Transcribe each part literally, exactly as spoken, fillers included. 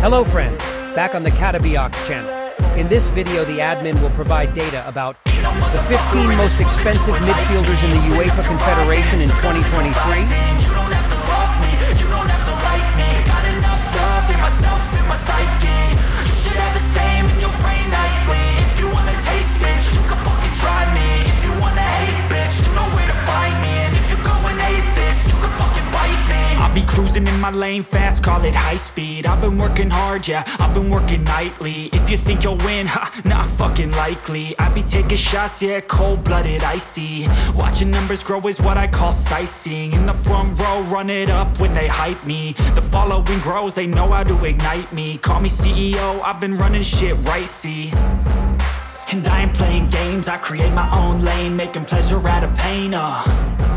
Hello friends, back on the Kata Beox channel. In this video, the admin will provide data about the fifteen most expensive midfielders in the UEFA Confederation in twenty twenty-three, cruising in my lane fast, call it high speed. I've been working hard, yeah, I've been working nightly. If you think you'll win, ha, not fucking likely. I be taking shots, yeah, cold-blooded, icy. Watching numbers grow is what I call sightseeing. In the front row, run it up when they hype me. The following grows, they know how to ignite me. Call me C E O, I've been running shit right, see. And I ain't playing games, I create my own lane, making pleasure out of pain, uh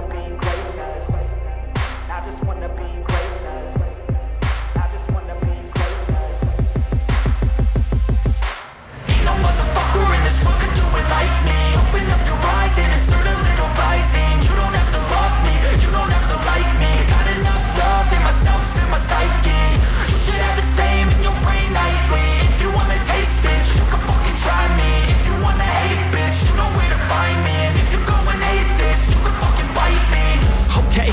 be greatness. I just wanna be greatness. I just wanna be greatness. Ain't no motherfucker in this world could do it like me. Open up your eyes and insert a little rising. You don't have to love me, you don't have to like me. Got enough love in myself, in my psyche. You should have the same in your brain nightly. If you wanna taste, bitch, you can fucking try me. If you wanna hate, bitch, you know where to find me. And if you go and hate this, you can fucking bite me. Okay,